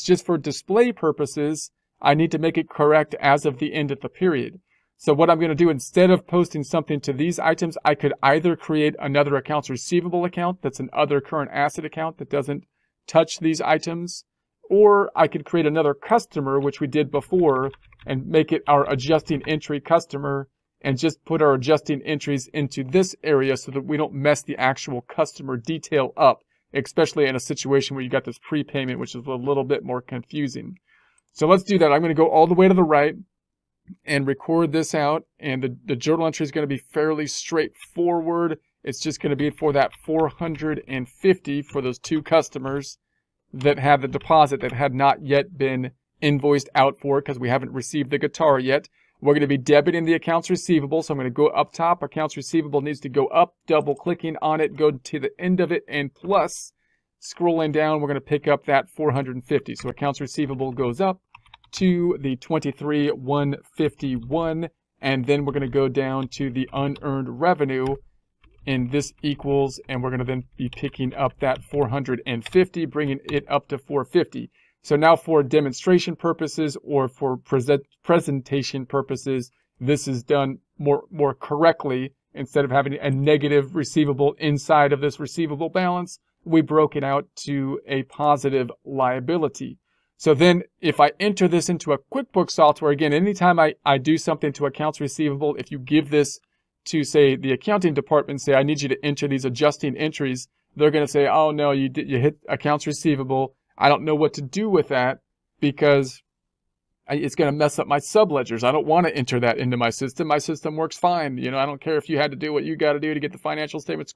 it's just for display purposes, I need to make it correct as of the end of the period. So what I'm going to do, instead of posting something to these items, I could either create another accounts receivable account that's an other current asset account that doesn't touch these items, or I could create another customer, which we did before, and make it our adjusting entry customer and just put our adjusting entries into this area so that we don't mess the actual customer detail up, especially in a situation where you got this prepayment, which is a little bit more confusing. So let's do that. I'm going to go all the way to the right and record this out. And the journal entry is going to be fairly straightforward. It's just going to be for that 450 for those two customers that had the deposit that had not yet been invoiced out for because we haven't received the guitar yet. We're going to be debiting the accounts receivable. So I'm going to go up top. Accounts receivable needs to go up, double clicking on it, go to the end of it, and plus. Scrolling down, we're going to pick up that 450. So accounts receivable goes up to the 23,151, and then we're going to go down to the unearned revenue, and this equals, and we're going to then be picking up that 450, bringing it up to 450. So now for demonstration purposes or for presentation purposes, this is done more correctly. Instead of having a negative receivable inside of this receivable balance, we broke it out to a positive liability. So then if I enter this into a QuickBooks software, again, anytime I do something to accounts receivable, if you give this to, say, the accounting department, say, I need you to enter these adjusting entries, they're going to say, oh, no, you hit accounts receivable. I don't know what to do with that because it's going to mess up my subledgers. I don't want to enter that into my system. My system works fine. You know, I don't care if you had to do what you got to do to get the financial statements